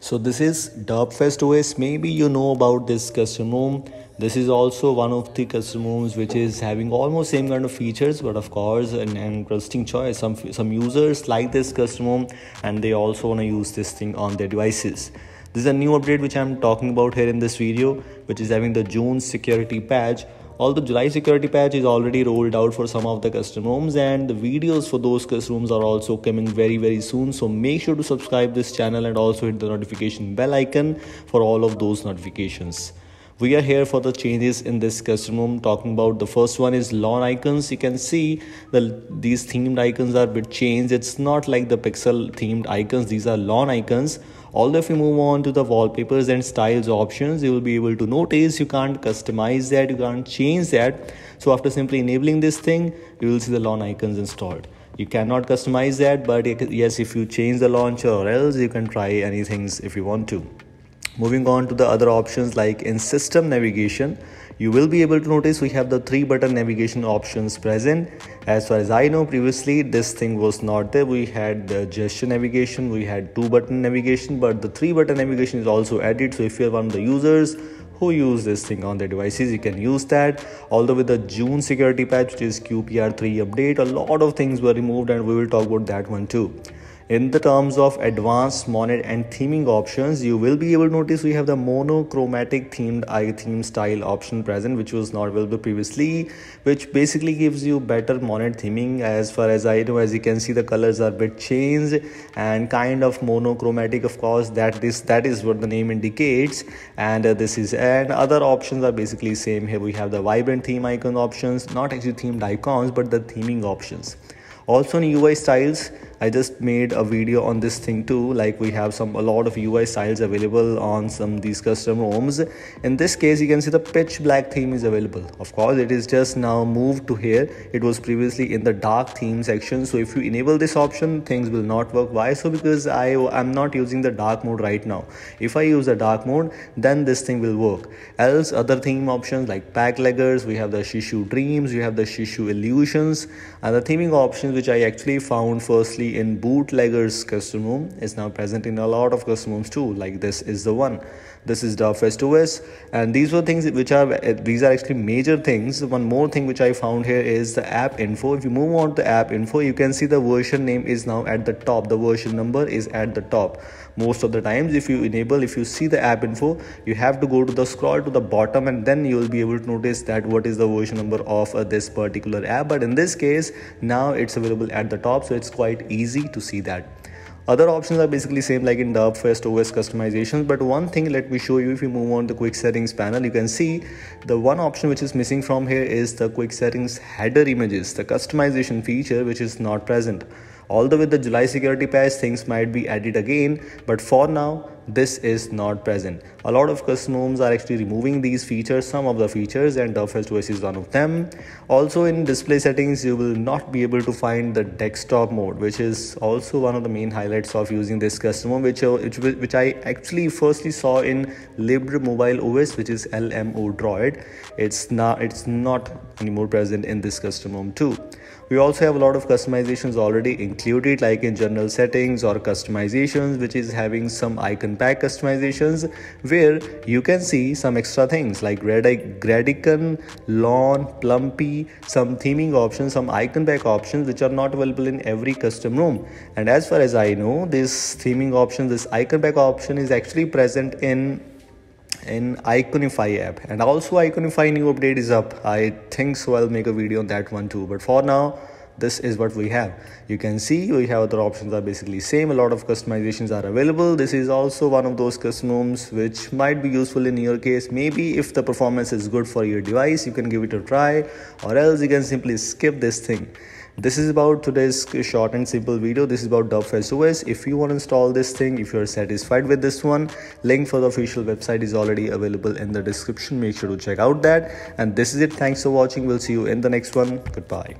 So this is Derpfest OS. Maybe you know about this custom room. This is also one of the custom rooms which is having almost same kind of features, but of course an interesting choice. Some users like this custom room and they also want to use this thing on their devices. This is a new update which I'm talking about here in this video, which is having the June security patch. Although July security patch is already rolled out for some of the custom rooms, and the videos for those custom rooms are also coming very soon. So make sure to subscribe this channel and also hit the notification bell icon for all of those notifications. We are here for the changes in this custom room. Talking about the first one is lawn icons. You can see these themed icons are a bit changed. It's not like the pixel themed icons. These are lawn icons. Although if you move on to the wallpapers and styles options, you will be able to notice you can't customize that, you can't change that. So after simply enabling this thing, you will see the lawn icons installed. You cannot customize that, but yes, if you change the launcher or else, you can try anything if you want to. Moving on to the other options, like in system navigation, you will be able to notice we have the 3-button navigation options present. As far as I know, previously this thing was not there. We had the gesture navigation, we had 2-button navigation, but the 3-button navigation is also added. So if you are one of the users who use this thing on their devices, you can use that. Although with the June security patch, which is QPR3 update, a lot of things were removed, and we will talk about that one too. In the terms of advanced monet and theming options, you will be able to notice we have the monochromatic themed theme style option present, which was not available previously, which basically gives you better monet theming. As far as I know, as you can see, the colors are a bit changed and kind of monochromatic. Of course, that is what the name indicates, and other options are basically same here. We have the vibrant theme icon options, not actually themed icons, but the theming options. Also in UI styles, I just made a video on this thing too. Like we have a lot of UI styles available on some of these custom rooms. In this case, you can see the pitch black theme is available. Of course, it is just now moved to here. It was previously in the dark theme section. So if you enable this option, things will not work. Why? So because I'm not using the dark mode right now. If I use the dark mode, then this thing will work. Else, other theme options like Packleggers, we have the Shishu Dreams, we have the Shishu Illusions, and the theming options which I actually found firstly in Bootlegger's custom room is now present in a lot of custom rooms too. Like this is the one. This is Derpfest OS, and these are actually major things. One more thing which I found here is the app info. If you move on to app info, you can see the version name is now at the top. The version number is at the top. Most of the times, if you see the app info, you have to go to the scroll to the bottom, and then you will be able to notice that what is the version number of this particular app. But in this case, now it's available at the top, so it's quite easy to see that. Other options are basically same like in Derpfest OS customizations, but one thing let me show you. If you move on to quick settings panel, you can see the one option which is missing from here is the quick settings header images, the customization feature which is not present. Although with the July security patch, things might be added again, but for now, this is not present. A lot of custom rooms are actually removing these features, some of the features, and Derpfest OS is one of them. Also in display settings, you will not be able to find the desktop mode, which is also one of the main highlights of using this custom room, which I actually firstly saw in Libre Mobile OS, which is LMO Droid. It's not anymore present in this custom room too. We also have a lot of customizations already included, like in general settings or customizations, which is having some icon pack customizations where you can see some extra things like red icon, lawn, plumpy, some theming options, some icon pack options which are not available in every custom room. And as far as I know, this theming option, this icon pack option is actually present in Iconify app, and also Iconify new update is up, I think, so I'll make a video on that one too. But for now, this is what we have. You can see we have other options are basically same. A lot of customizations are available. This is also one of those custom rooms which might be useful in your case. Maybe if the performance is good for your device, you can give it a try, or else you can simply skip this thing. This is about today's short and simple video. This is about Derpfest OS. If you want to install this thing, if you are satisfied with this one, link for the official website is already available in the description. Make sure to check out that. And this is it. Thanks for watching. We'll see you in the next one. Goodbye.